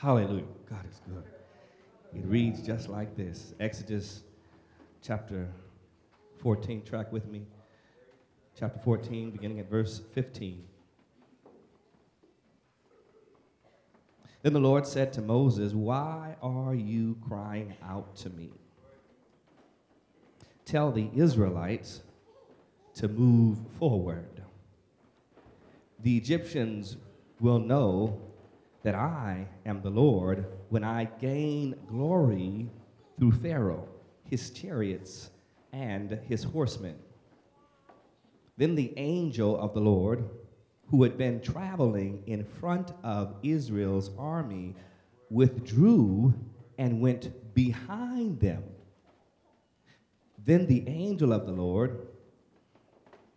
Hallelujah. God is good. It reads just like this. Exodus chapter 14, track with me. Chapter 14, beginning at verse 15. Then the Lord said to Moses, "Why are you crying out to me? Tell the Israelites to move forward. The Egyptians will know that I am the Lord when I gain glory through Pharaoh, his chariots, and his horsemen." Then the angel of the Lord, who had been traveling in front of Israel's army, withdrew and went behind them. Then the angel of the Lord,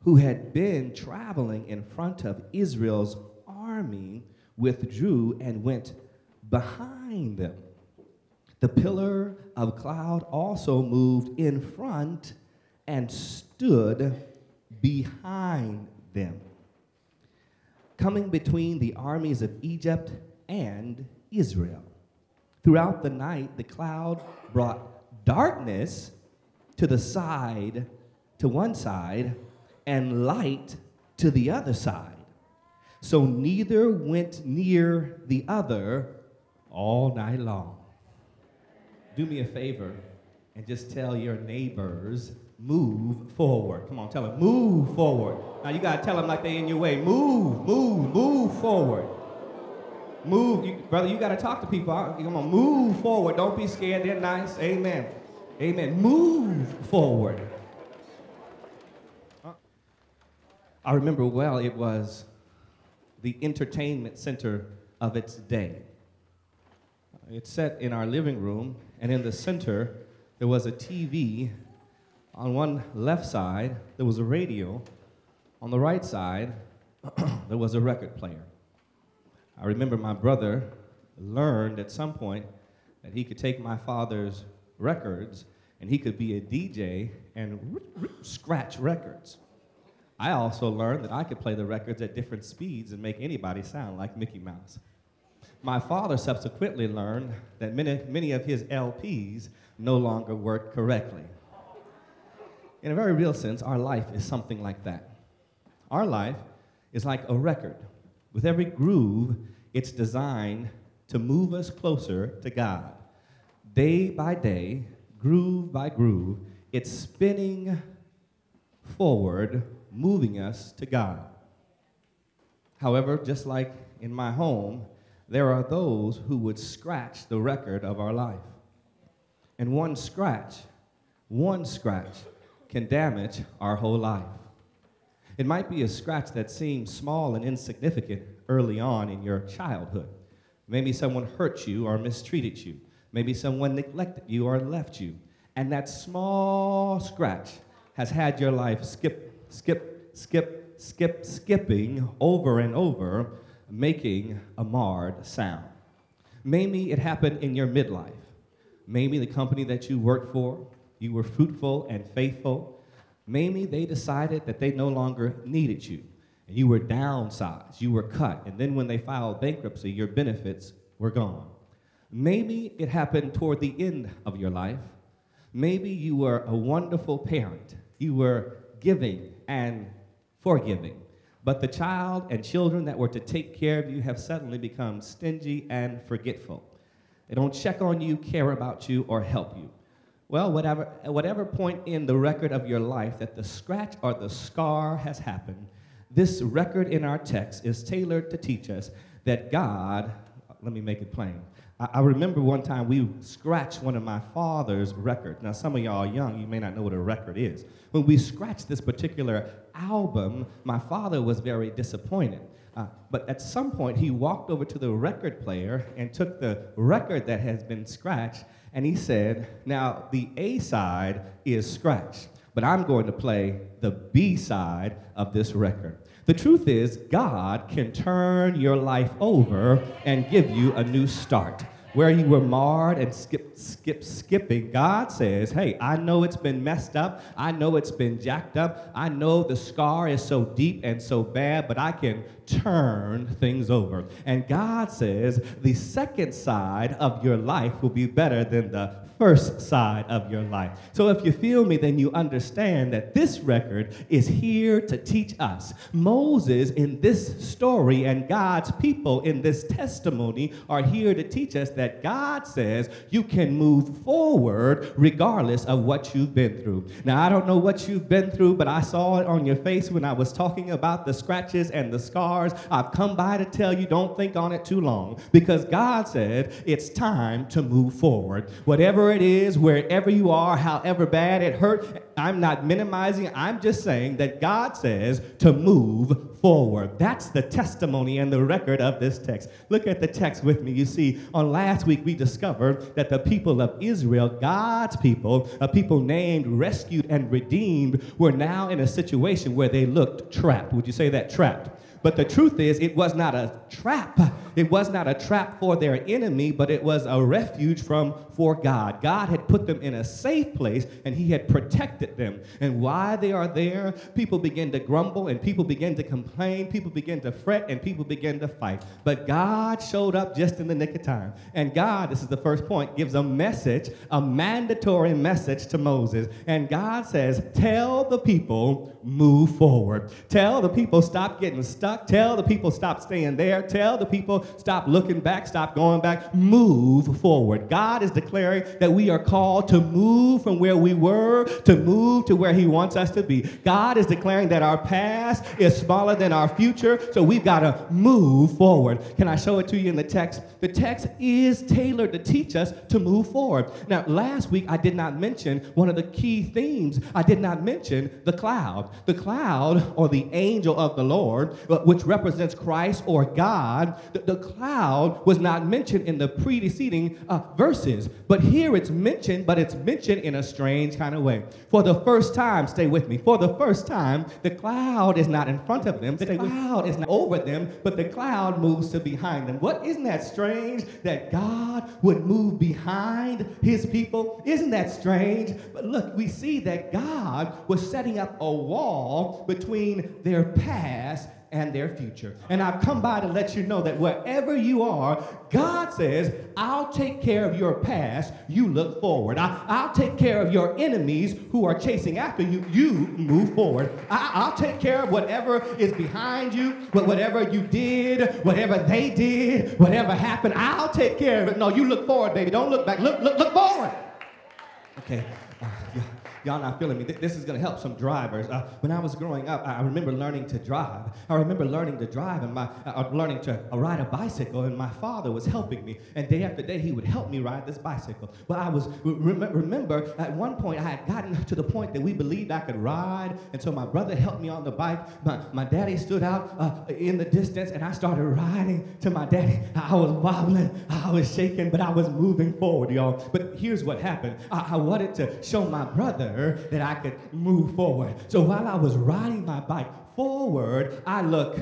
who had been traveling in front of Israel's army, withdrew and went behind them. The pillar of cloud also moved in front and stood behind them, coming between the armies of Egypt and Israel. Throughout the night, the cloud brought darkness to one side, and light to the other side. So neither went near the other all night long. Do me a favor and just tell your neighbors, move forward. Come on, tell them, move forward. Now you gotta tell them like they in your way. Move, move, move forward. Move, brother, you gotta talk to people. Come on, move forward. Don't be scared, they're nice. Amen, amen. Move forward. I remember well, it was the entertainment center of its day. It's set in our living room, and in the center, there was a TV. On one left side, there was a radio. On the right side, there was a record player. I remember my brother learned at some point that he could take my father's records, and he could be a DJ and scratch records. I also learned that I could play the records at different speeds and make anybody sound like Mickey Mouse. My father subsequently learned that many of his LPs no longer worked correctly. In a very real sense, our life is something like that. Our life is like a record. With every groove, it's designed to move us closer to God. Day by day, groove by groove, it's spinning forward, moving us to God. However, just like in my home, there are those who would scratch the record of our life. And one scratch can damage our whole life. It might be a scratch that seems small and insignificant early on in your childhood. Maybe someone hurt you or mistreated you. Maybe someone neglected you or left you. And that small scratch has had your life skipping over and over, making a marred sound. Maybe it happened in your midlife. Maybe the company that you worked for, you were fruitful and faithful. Maybe they decided that they no longer needed you, and you were downsized, you were cut, and then when they filed bankruptcy, your benefits were gone. Maybe it happened toward the end of your life. Maybe you were a wonderful parent. You were giving and forgiving. But the child and children that were to take care of you have suddenly become stingy and forgetful. They don't check on you, care about you, or help you. Well, whatever point in the record of your life that the scratch or the scar has happened, this record in our text is tailored to teach us that God, let me make it plain. I remember one time we scratched one of my father's records. Now, some of y'all are young, you may not know what a record is. When we scratched this particular album, my father was very disappointed. But at some point, he walked over to the record player and took the record that has been scratched, and he said, "Now, the A side is scratched, but I'm going to play the B side of this record." The truth is, God can turn your life over and give you a new start. Where you were marred and skipping, God says, "Hey, I know it's been messed up. I know it's been jacked up. I know the scar is so deep and so bad, but I can turn things over. And God says the second side of your life will be better than the first side of your life. So if you feel me, then you understand that this record is here to teach us. Moses in this story and God's people in this testimony are here to teach us that God says you can move forward regardless of what you've been through. Now, I don't know what you've been through, but I saw it on your face when I was talking about the scratches and the scars. I've come by to tell you, don't think on it too long, because God said it's time to move forward. Whatever it is, wherever you are, however bad it hurt, I'm not minimizing. I'm just saying that God says to move forward. That's the testimony and the record of this text. Look at the text with me. You see, on last week we discovered that the people of Israel, God's people, a people named, rescued, and redeemed, were now in a situation where they looked trapped. Would you say that? Trapped. But the truth is, it was not a trap. It was not a trap for their enemy, but it was a refuge for God. God had put them in a safe place, and he had protected them. And while they are there, people begin to grumble, and people begin to complain, people begin to fret, and people begin to fight. But God showed up just in the nick of time. And God, this is the first point, gives a message, a mandatory message to Moses. And God says, tell the people, move forward. Tell the people, stop getting stuck. Tell the people, stop staying there. Tell the people, stop looking back, stop going back. Move forward. God is declaring that we are called to move from where we were, to move to where he wants us to be. God is declaring that our past is smaller than our future, so we've got to move forward. Can I show it to you in the text? The text is tailored to teach us to move forward. Now, last week I did not mention one of the key themes. I did not mention the cloud. The cloud, or the angel of the Lord, which represents Christ or God, the cloud was not mentioned in the preceding verses. But here it's mentioned, but it's mentioned in a strange kind of way. For the first time, stay with me, for the first time, the cloud is not in front of them. The cloud is not over them, but the cloud moves to behind them. What, isn't that strange that God would move behind his people? Isn't that strange? But look, we see that God was setting up a wall between their past and their future. And I've come by to let you know that wherever you are, God says, I'll take care of your past, you look forward. I'll take care of your enemies who are chasing after you, you move forward. I'll take care of whatever is behind you, whatever you did, whatever they did, whatever happened, I'll take care of it. No, you look forward, baby, don't look back, look forward. Okay. Y'all not feeling me. This is going to help some drivers. When I was growing up, I remember learning to drive. I remember learning to drive and learning to ride a bicycle, and my father was helping me. And day after day, he would help me ride this bicycle. But I was, remember, at one point, I had gotten to the point that we believed I could ride, and so my brother helped me on the bike. My daddy stood out in the distance, and I started riding to my daddy. I was wobbling, I was shaking, but I was moving forward, y'all. But here's what happened. I wanted to show my brother that I could move forward. So while I was riding my bike forward, I look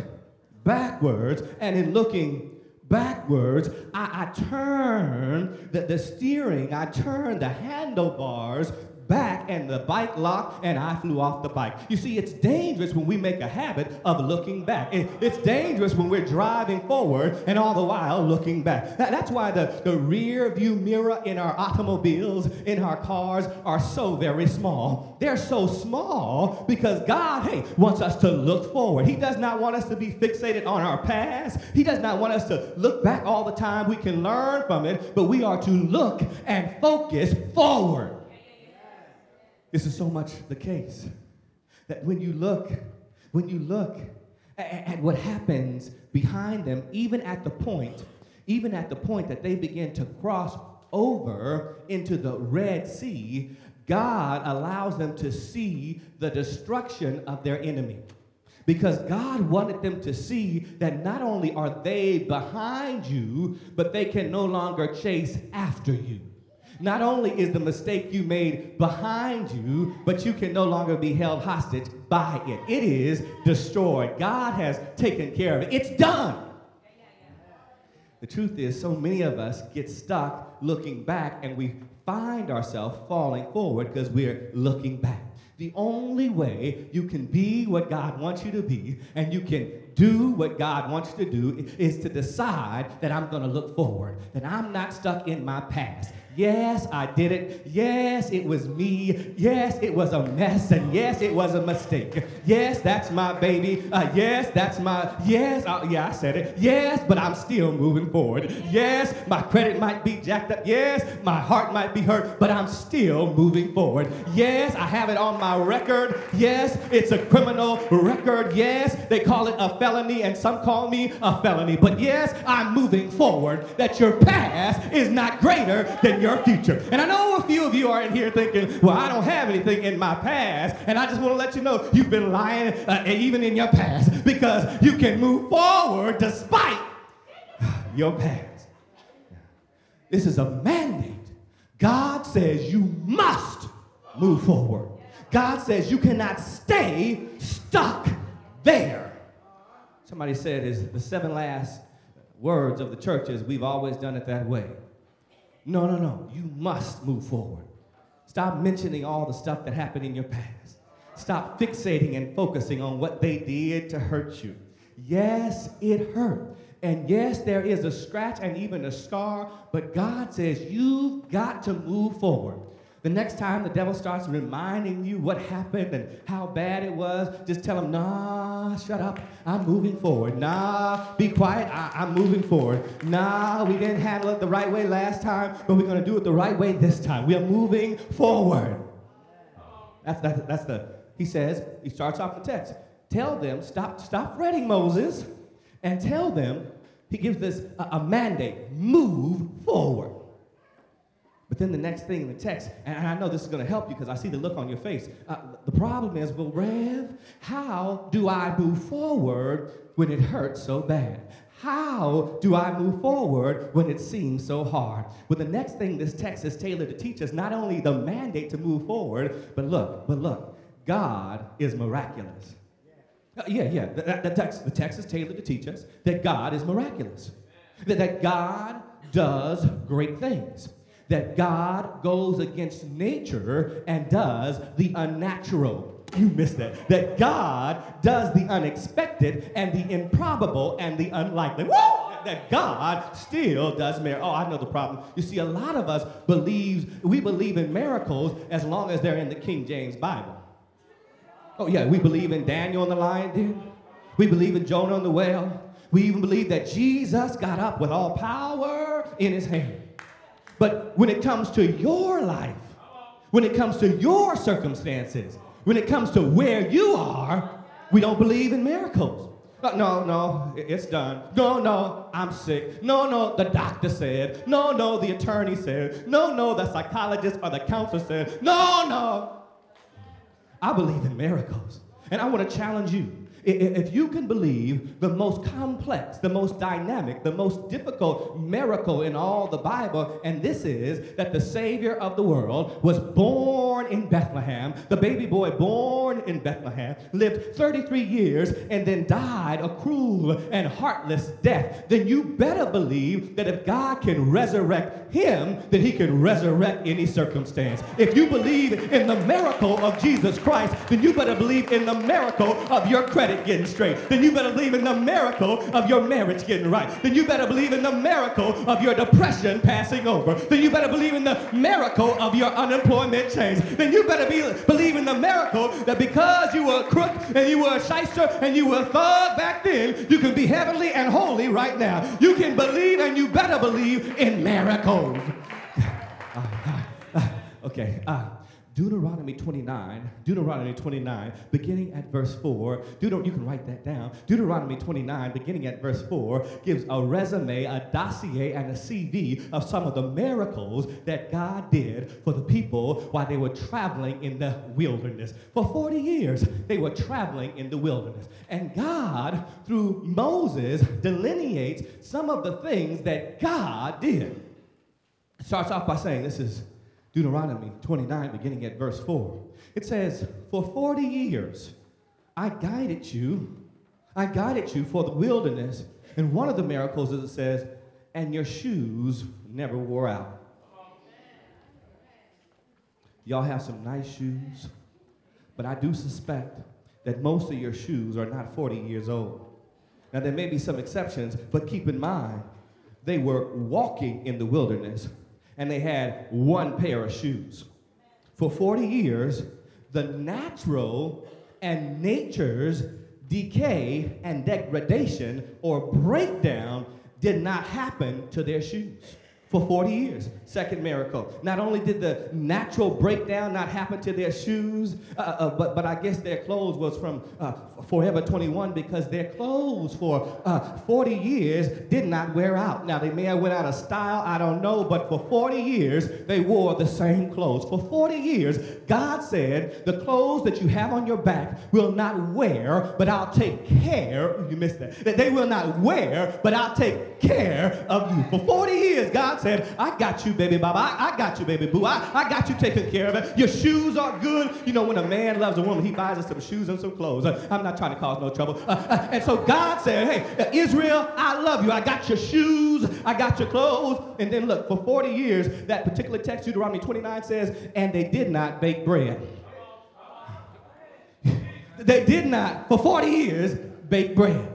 backwards, and in looking backwards, I turn the steering, I turn the handlebars back, and the bike locked, and I flew off the bike. You see, it's dangerous when we make a habit of looking back. It's dangerous when we're driving forward and all the while looking back. That's why the rear view mirror in our automobiles, in our cars, are so very small. They're so small because God, hey, wants us to look forward. He does not want us to be fixated on our past. He does not want us to look back all the time. We can learn from it, but we are to look and focus forward. This is so much the case that when you look at what happens behind them, even at the point that they begin to cross over into the Red Sea, God allows them to see the destruction of their enemy. Because God wanted them to see that not only are they behind you, but they can no longer chase after you. Not only is the mistake you made behind you, but you can no longer be held hostage by it. It is destroyed. God has taken care of it. It's done. The truth is, so many of us get stuck looking back, and we find ourselves falling forward because we're looking back. The only way you can be what God wants you to be, and you can do what God wants to do is to decide that I'm going to look forward, that I'm not stuck in my past. Yes, I did it. Yes, it was me. Yes, it was a mess. And yes, it was a mistake. Yes, that's my baby. Yes, that's my, yes, yeah, I said it. Yes, but I'm still moving forward. Yes, my credit might be jacked up. Yes, my heart might be hurt, but I'm still moving forward. Yes, I have it on my record. Yes, it's a criminal record. Yes, they call it a felony, and some call me a felony. But yes, I'm moving forward, that your past is not greater than your future. And I know a few of you are in here thinking, well, I don't have anything in my past, and I just want to let you know you've been lying even in your past, because you can move forward despite your past. This is a mandate. God says you must move forward. God says you cannot stay stuck there. Somebody said is the seven last words of the church is, we've always done it that way. No, no, no. You must move forward. Stop mentioning all the stuff that happened in your past. Stop fixating and focusing on what they did to hurt you. Yes, it hurt. And yes, there is a scratch and even a scar, but God says you've got to move forward. The next time the devil starts reminding you what happened and how bad it was, just tell him, nah, shut up, I'm moving forward. Nah, be quiet, I'm moving forward. Nah, we didn't handle it the right way last time, but we're going to do it the right way this time. We are moving forward. He says, he starts off the text. Tell them, stop fretting, Moses, and tell them, he gives this a mandate, move forward. But then the next thing in the text, and I know this is going to help you because I see the look on your face. The problem is, well, Rev, how do I move forward when it hurts so bad? How do I move forward when it seems so hard? Well, the next thing this text is tailored to teach us, not only the mandate to move forward, but look, God is miraculous. The text is tailored to teach us that God is miraculous, that God does great things, that God goes against nature and does the unnatural. You missed that. That God does the unexpected and the improbable and the unlikely. Woo! That God still does miracles. Oh, I know the problem. You see, a lot of us we believe in miracles as long as they're in the King James Bible. Oh, yeah, we believe in Daniel and the lion den. We believe in Jonah and the whale. We even believe that Jesus got up with all power in his hand. But when it comes to your life, when it comes to your circumstances, when it comes to where you are, we don't believe in miracles. No, it's done. No, I'm sick. No, the doctor said. No, the attorney said. No, the psychologist or the counselor said. No. I believe in miracles. And I want to challenge you. If you can believe the most complex, the most dynamic, the most difficult miracle in all the Bible, and this is that the Savior of the world was born in Bethlehem, the baby boy born in Bethlehem, lived 33 years, and then died a cruel and heartless death, then you better believe that if God can resurrect him, then he can resurrect any circumstance. If you believe in the miracle of Jesus Christ, then you better believe in the miracle of your credit getting straight. Then you better believe in the miracle of your marriage getting right. Then you better believe in the miracle of your depression passing over. Then you better believe in the miracle of your unemployment change. Then you better believe in the miracle that because you were a crook and you were a shyster and you were a thug back then, you can be heavenly and holy right now. You can believe, and you better believe in miracles. Okay. Deuteronomy 29, beginning at verse 4. You can write that down. Deuteronomy 29, beginning at verse 4, gives a resume, a dossier, and a CV of some of the miracles that God did for the people while they were traveling in the wilderness. For 40 years, they were traveling in the wilderness. And God, through Moses, delineates some of the things that God did. It starts off by saying, this is Deuteronomy 29, beginning at verse 4. It says, for 40 years, I guided you for the wilderness. And one of the miracles is it says, and your shoes never wore out. Y'all have some nice shoes, but I do suspect that most of your shoes are not 40 years old. Now, there may be some exceptions, but keep in mind, they were walking in the wilderness, and they had one pair of shoes. For 40 years, the natural and nature's decay and degradation or breakdown did not happen to their shoes. For 40 years, second miracle. Not only did the natural breakdown not happen to their shoes, but I guess their clothes was from Forever 21, because their clothes for 40 years did not wear out. Now, they may have went out of style, I don't know, but for 40 years, they wore the same clothes. For 40 years, God said, the clothes that you have on your back will not wear, but I'll take care. You missed that. That they will not wear, but I'll take care of you. For 40 years, God said, I got you, baby Baba. I got you, baby boo. I got you taken care of it. Your shoes are good. You know, when a man loves a woman, he buys her some shoes and some clothes. I'm not trying to cause no trouble. And so God said, hey, Israel, I love you. I got your shoes. I got your clothes. And then look, for 40 years, that particular text, Deuteronomy 29 says, and they did not bake bread. They did not, for 40 years, bake bread.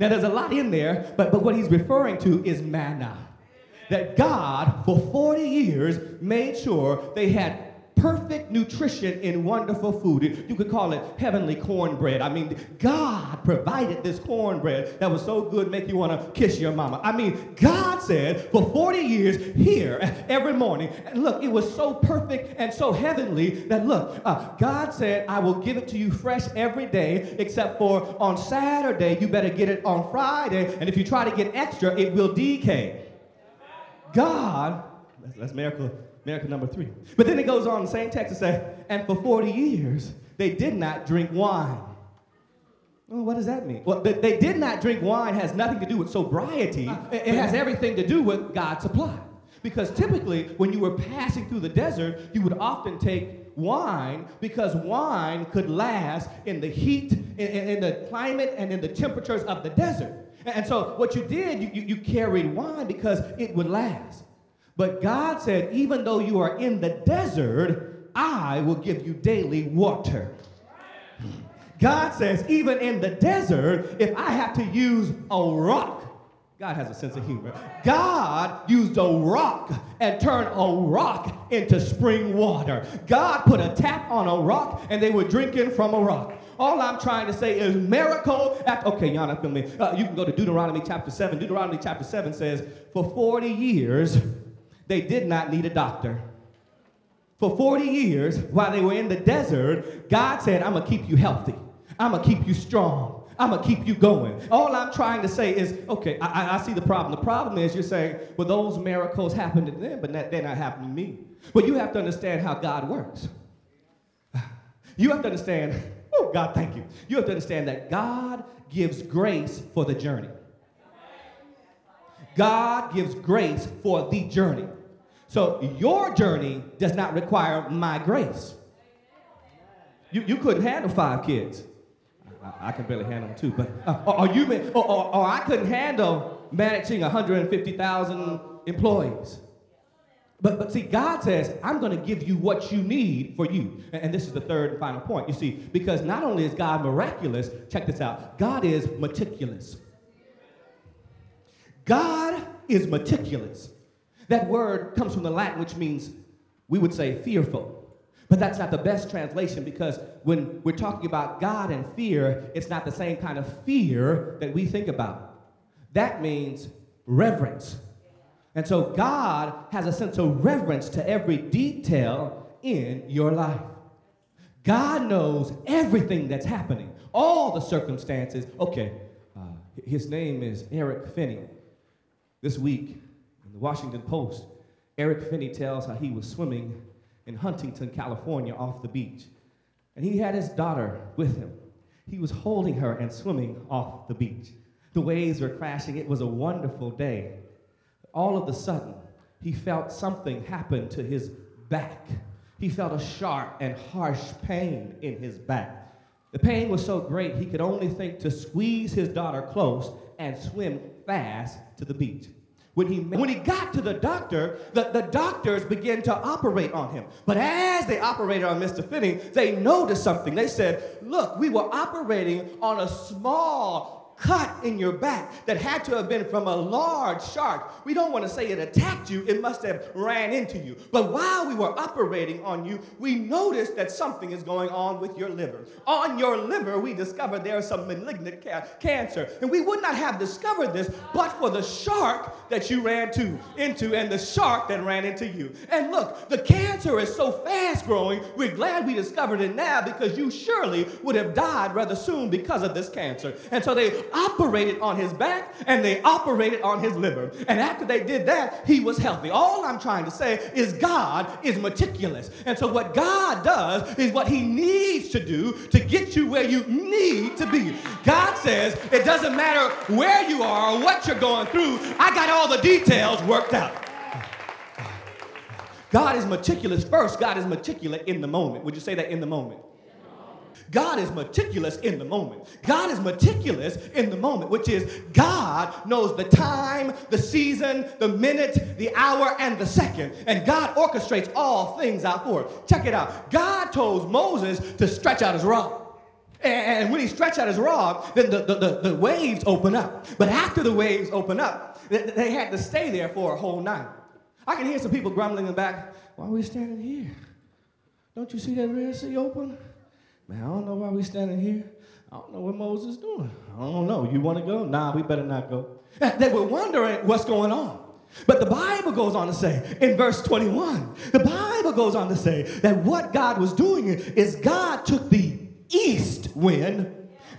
Now, there's a lot in there, but what he's referring to is manna. That God, for 40 years, made sure they had perfect nutrition in wonderful food. You could call it heavenly cornbread. I mean, God provided this cornbread that was so good, make you want to kiss your mama. I mean, God said for 40 years here every morning, and look, it was so perfect and so heavenly that, look, God said, I will give it to you fresh every day, except for on Saturday, you better get it on Friday, and if you try to get extra, it will decay. God, that's miracle number three. But then it goes on, the same text, to say, and for 40 years, they did not drink wine. Well, what does that mean? Well, they did not drink wine has nothing to do with sobriety. It has everything to do with God's supply. Because typically, when you were passing through the desert, you would often take wine, because wine could last in the heat, in the climate, and in the temperatures of the desert. And so what you did, you carried wine because it would last. But God said, even though you are in the desert, I will give you daily water. God says, even in the desert, if I have to use a rock, God has a sense of humor. God used a rock and turned a rock into spring water. God put a tap on a rock, and they were drinking from a rock. All I'm trying to say is miracle after, okay, y'all not feeling me. You can go to Deuteronomy chapter 7. Deuteronomy chapter 7 says, for 40 years, they did not need a doctor. For 40 years, while they were in the desert, God said, I'm going to keep you healthy. I'm going to keep you strong. I'm going to keep you going. All I'm trying to say is, okay, I see the problem. The problem is you're saying, well, those miracles happened to them, but they're not happening to me. But you have to understand how God works. You have to understand... Oh, God, thank you. You have to understand that God gives grace for the journey. God gives grace for the journey. So your journey does not require my grace. You couldn't handle 5 kids. I can barely handle them 2, but or I couldn't handle managing 150,000 employees. But see, God says, I'm going to give you what you need for you. And this is the third and final point, you see, because not only is God miraculous, check this out, God is meticulous. God is meticulous. That word comes from the Latin, which means, we would say, fearful. But that's not the best translation, because when we're talking about God and fear, it's not the same kind of fear that we think about. That means reverence. And so God has a sense of reverence to every detail in your life. God knows everything that's happening, all the circumstances. Okay, his name is Eric Finney. This week in the Washington Post, Eric Finney tells how he was swimming in Huntington, California, off the beach. And he had his daughter with him. He was holding her and swimming off the beach. The waves were crashing. It was a wonderful day. All of a sudden, he felt something happen to his back. He felt a sharp and harsh pain in his back. The pain was so great, he could only think to squeeze his daughter close and swim fast to the beach. When he got to the doctor, the doctors began to operate on him. But as they operated on Mr. Finney, they noticed something. They said, look, we were operating on a small cut in your back that had to have been from a large shark. We don't want to say it attacked you. It must have ran into you. But while we were operating on you, we noticed that something is going on with your liver. On your liver, we discovered there is some malignant cancer. And we would not have discovered this but for the shark that you ran into and the shark that ran into you. And look, the cancer is so fast growing, we're glad we discovered it now because you surely would have died rather soon because of this cancer. And so they operated on his back and they operated on his liver. And after they did that, he was healthy. All I'm trying to say is God is meticulous. And so what God does is what he needs to do to get you where you need to be. God says it doesn't matter where you are or what you're going through. I got all the details worked out. God is meticulous first. God is meticulous in the moment. Would you say that in the moment? God is meticulous in the moment. God is meticulous in the moment, which is God knows the time, the season, the minute, the hour, and the second. And God orchestrates all things out for it. Check it out. God told Moses to stretch out his rod. And when he stretched out his rod, then the waves open up. But after the waves open up, they had to stay there for a whole night. I can hear some people grumbling in the back, why are we standing here? Don't you see that Red Sea open? Man, I don't know why we're standing here. I don't know what Moses is doing. I don't know. You want to go? Nah, we better not go. They were wondering what's going on. But the Bible goes on to say, in verse 21, the Bible goes on to say that what God was doing is God took the east wind,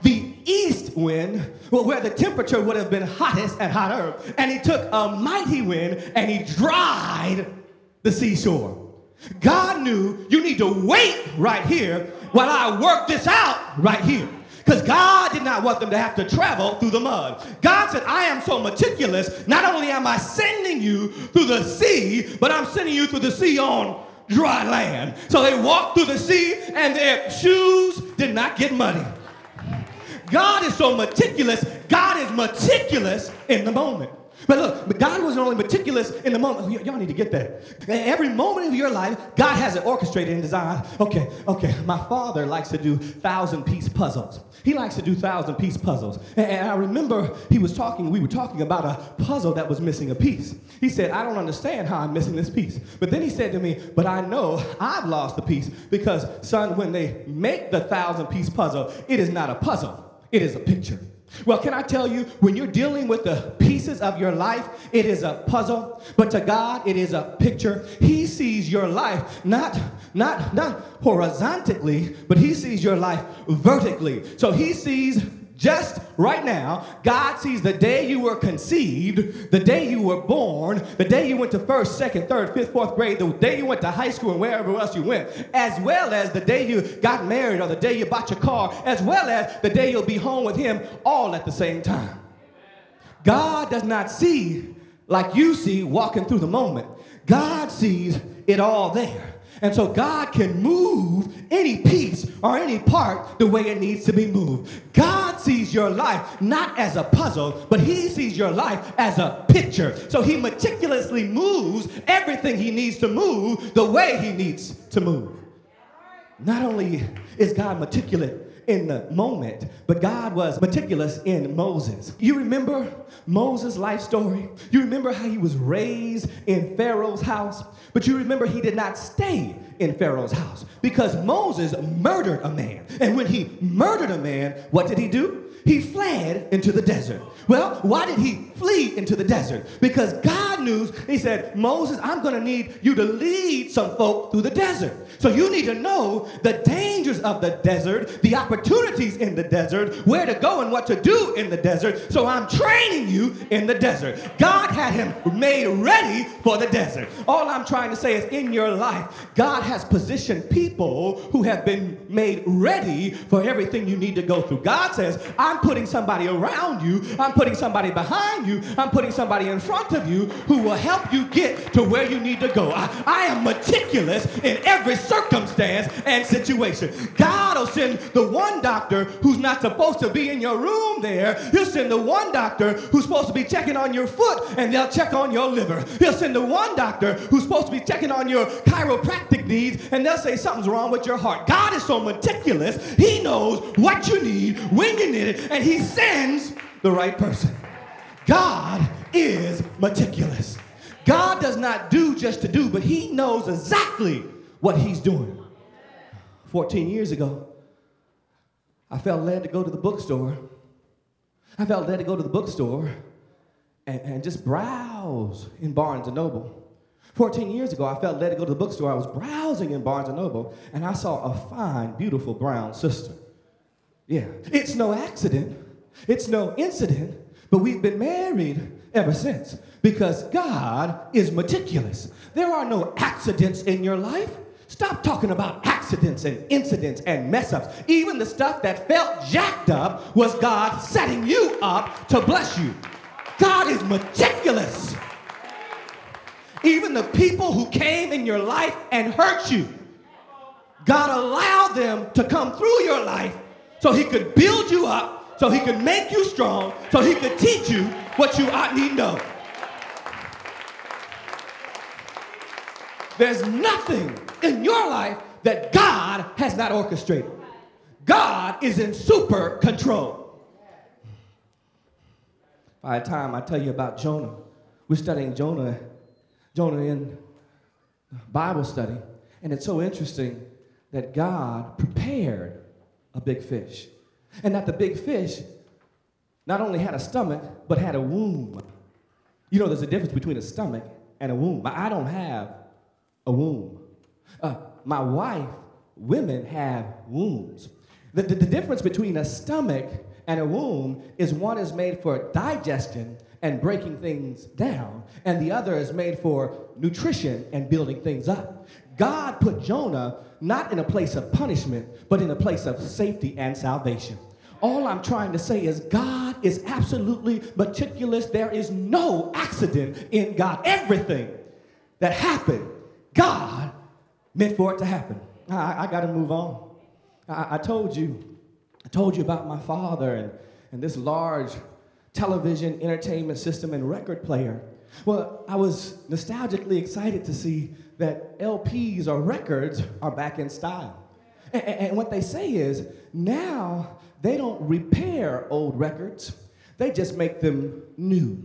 the east wind, where the temperature would have been hottest and hotter, and he took a mighty wind and he dried the seashore. God knew you need to wait right here while I work this out right here. Because God did not want them to have to travel through the mud. God said, I am so meticulous, not only am I sending you through the sea, but I'm sending you through the sea on dry land. So they walked through the sea and their shoes did not get muddy. God is so meticulous. God is meticulous in the moment. But look, God wasn't only meticulous in the moment. Y'all need to get that. Every moment of your life, God has it orchestrated and designed. Okay. My father likes to do 1,000-piece puzzles. He likes to do 1,000-piece puzzles. And I remember we were talking about a puzzle that was missing a piece. He said, I don't understand how I'm missing this piece. But then he said to me, but I know I've lost the piece because, son, when they make the 1,000-piece puzzle, it is not a puzzle. It is a picture. Well, can I tell you, when you're dealing with the pieces of your life, it is a puzzle, but to God, it is a picture. He sees your life not horizontally, but he sees your life vertically. So he sees just right now, God sees the day you were conceived, the day you were born, the day you went to first, second, third, fifth, fourth grade, the day you went to high school and wherever else you went, as well as the day you got married or the day you bought your car, as well as the day you'll be home with him, all at the same time. God does not see like you see walking through the moment. God sees it all there. And so God can move any piece or any part the way it needs to be moved. God sees your life not as a puzzle, but he sees your life as a picture. So he meticulously moves everything he needs to move the way he needs to move. Not only is God meticulous in the moment, but God was meticulous in Moses. You remember Moses' life story? You remember how he was raised in Pharaoh's house? But you remember he did not stay in Pharaoh's house because Moses murdered a man. And when he murdered a man, what did he do? He fled into the desert. Well, why did he flee into the desert? Because God knew, he said, Moses, I'm going to need you to lead some folk through the desert. So you need to know the dangers of the desert, the opportunities in the desert, where to go and what to do in the desert. So I'm training you in the desert. God had him made ready for the desert. All I'm trying to say is in your life, God has positioned people who have been made ready for everything you need to go through. God says, I'm putting somebody around you. I'm putting somebody behind you. I'm putting somebody in front of you who will help you get to where you need to go. I am meticulous in every circumstance and situation. God will send the one doctor who's not supposed to be in your room there. He'll send the one doctor who's supposed to be checking on your foot and they'll check on your liver. He'll send the one doctor who's supposed to be checking on your chiropractic needs and they'll say something's wrong with your heart. God is so meticulous. He knows what you need, when you need it, and he sends the right person. God is meticulous. God does not do just to do, but he knows exactly what he's doing. 14 years ago, I felt led to go to the bookstore. And just browse in Barnes & Noble. 14 years ago, I felt led to go to the bookstore. I was browsing in Barnes & Noble, and I saw a fine, beautiful brown sister. Yeah, it's no accident. It's no incident, but we've been married ever since because God is meticulous. There are no accidents in your life. Stop talking about accidents and incidents and mess-ups. Even the stuff that felt jacked up was God setting you up to bless you. God is meticulous. Even the people who came in your life and hurt you, God allowed them to come through your life so he could build you up, so he could make you strong, so he could teach you what you ought to know. There's nothing in your life that God has not orchestrated. God is in super control. By the time I tell you about Jonah, we're studying Jonah in Bible study, and it's so interesting that God prepared a big fish, and that the big fish not only had a stomach, but had a womb. You know, there's a difference between a stomach and a womb. I don't have a womb. My wife, women have wombs. The difference between a stomach and a womb is one is made for digestion and breaking things down, and the other is made for nutrition and building things up. God put Jonah not in a place of punishment, but in a place of safety and salvation. All I'm trying to say is God is absolutely meticulous. There is no accident in God. Everything that happened, God meant for it to happen. I got to move on. I told you about my father and this large television entertainment system and record player. Well, I was nostalgically excited to see that LPs or records are back in style. And what they say is now they don't repair old records, they just make them new.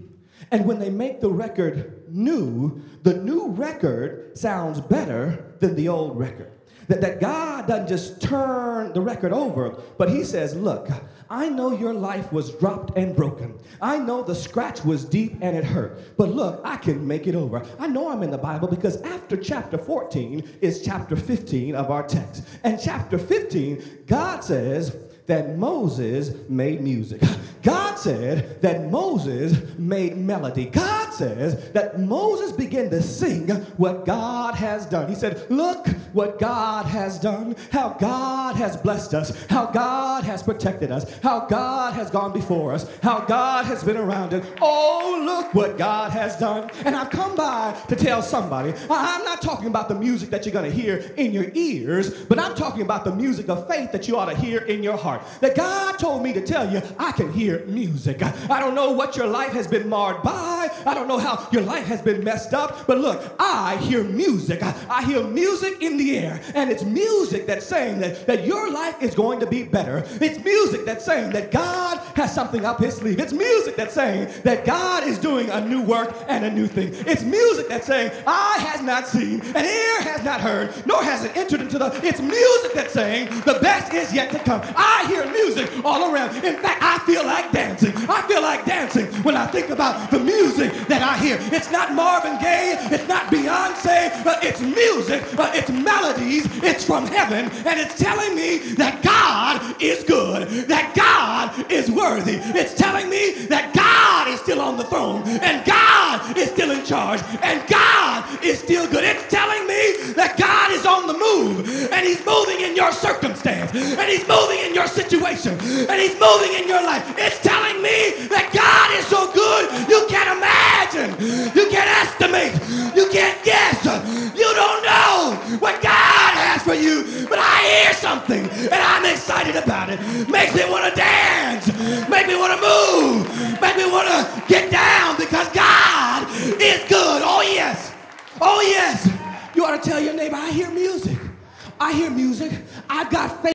And when they make the record new, the new record sounds better than the old record. That God doesn't just turn the record over, but he says, look, I know your life was dropped and broken. I know the scratch was deep and it hurt, but look, I can make it over. I know I'm in the Bible because after chapter 14 is chapter 15 of our text. And chapter 15, God says that Moses made music. God said that Moses made melody. God says that Moses began to sing what God has done. He said, look what God has done, how God has blessed us, how God has protected us, how God has gone before us, how God has been around us. Oh, look what God has done. And I've come by to tell somebody, I'm not talking about the music that you're going to hear in your ears, but I'm talking about the music of faith that you ought to hear in your heart. That God told me to tell you, I can hear music. I don't know what your life has been marred by. I don't know how your life has been messed up, but look, I hear music. I hear music in the air, and it's music that's saying that your life is going to be better. It's music that's saying that God has something up his sleeve. It's music that's saying that God is doing a new work and a new thing. It's music that's saying eye has not seen, and ear has not heard, nor has it entered into the... It's music that's saying the best is yet to come. I hear music all around. In fact, I feel like dancing. I feel like dancing when I think about the music that I hear. It's not Marvin Gaye, it's not Beyonce, but it's music, but it's melodies, it's from heaven, and it's telling me that God is good, that God is worthy. It's telling me that God is still on the throne, and God is still in charge, and God is still good. It's telling me that God is on the move, and he's moving in your circumstance, and he's moving in your situation, and he's moving in your life. It's telling me that God is so good, you can't imagine, you can't estimate, you can't guess, you don't know what God has for you, but I hear something and I'm excited about it. Makes me want to dance, makes me want to move, makes me want to get down because God is good. Oh yes, oh yes. You ought to tell your neighbor, I hear music. I hear music. I've got faith.